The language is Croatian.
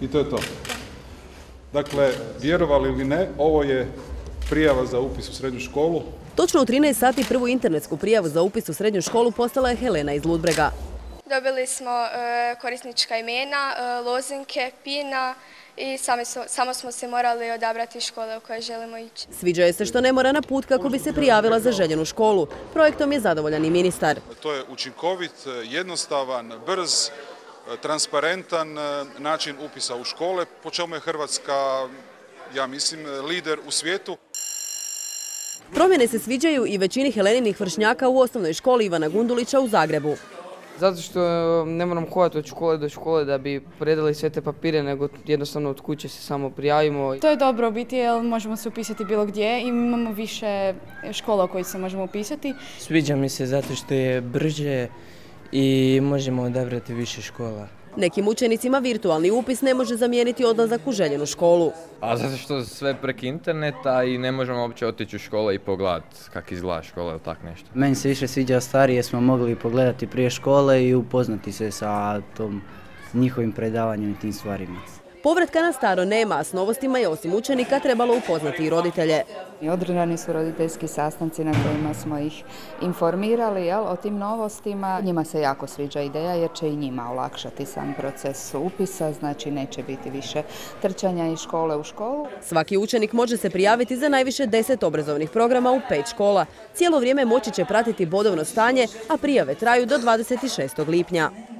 I to je to. Dakle, vjerovali ili ne, ovo je prijava za upis u srednju školu. Točno u 13 sati prvu internetsku prijavu za upis u srednju školu poslala je Helena iz Ludbrega. Dobili smo korisnička imena, lozinke, pina i samo smo se morali odabrati škole u koje želimo ići. Sviđa joj se što ne mora na put kako bi se prijavila za željenu školu. Projektom je zadovoljan i ministar. To je učinkovit, jednostavan, brz, transparentan način upisa u škole, po čemu je Hrvatska, ja mislim, lider u svijetu. Promjene se sviđaju i većini Heleninih vršnjaka u osnovnoj školi Ivana Gundulića u Zagrebu. Zato što ne moram hodati od škole do škole da bi predali sve te papire, nego jednostavno od kuće se samo prijavimo. To je dobro biti jer možemo se upisati bilo gdje i imamo više škola u kojoj se možemo upisati. Sviđa mi se zato što je brže i možemo odabrati više škola. Nekim učenicima virtualni upis ne može zamijeniti odlazak u željenu školu. A zato što sve preko interneta i ne možemo uopće otići u škole i pogledati kako izgleda škola ili tako nešto. Meni se više sviđa starije, smo mogli pogledati prije škole i upoznati se sa tom njihovim predavanjem i tim stvarima. Povratka na staro nema, a s novostima je osim učenika trebalo upoznati i roditelje. Održani su roditeljski sastanci na kojima smo ih informirali o tim novostima. Njima se jako sviđa ideja jer će i njima olakšati sam proces upisa, znači neće biti više trčanja iz škole u školu. Svaki učenik može se prijaviti za najviše 10 obrazovnih programa u 5 škola. Cijelo vrijeme moći će pratiti bodovno stanje, a prijave traju do 26. lipnja.